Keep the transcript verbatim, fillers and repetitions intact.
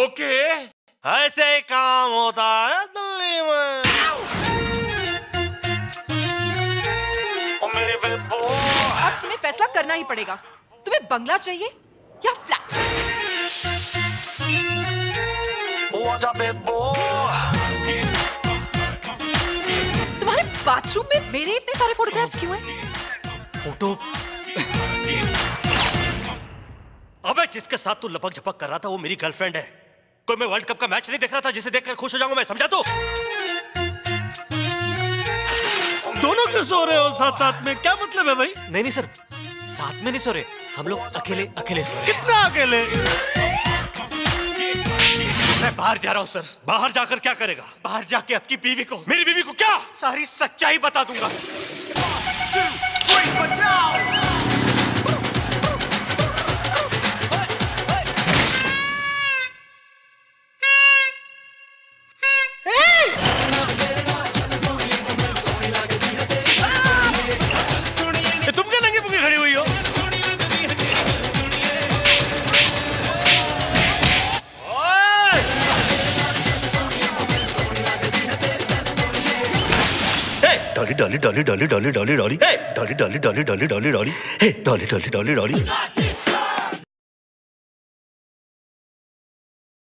Okay, ऐसे काम होता है दिल्ली में। आज तुम्हें फैसला करना ही पड़ेगा, तुम्हें बंगला चाहिए या फ्लैट। तुम्हारे बाथरूम में मेरे इतने सारे फोटोग्राफ्स क्यों हैं? फोटो अबे जिसके साथ तू लपक झपक कर रहा था वो मेरी गर्लफ्रेंड है। कोई मैं वर्ल्ड कप का मैच नहीं देख रहा था जिसे देखकर खुश हो जाऊंगा मैं, समझा? तो दोनों क्यों सो रहे हो साथ साथ में, क्या मतलब है भाई? नहीं नहीं सर, साथ में नहीं सो रहे हम लोग, अकेले अकेले सो रहे। कितना अकेले? मैं बाहर जा रहा हूँ सर। बाहर जाकर क्या करेगा? बाहर जाके आपकी बीवी को, मेरी बीवी को क्या, सारी सच्चाई बता दूंगा। Dolly, dolly, dolly, dolly, dolly, dolly. Hey, dolly, dolly, dolly, dolly, dolly, dolly. Hey, dolly, dolly, dolly, dolly.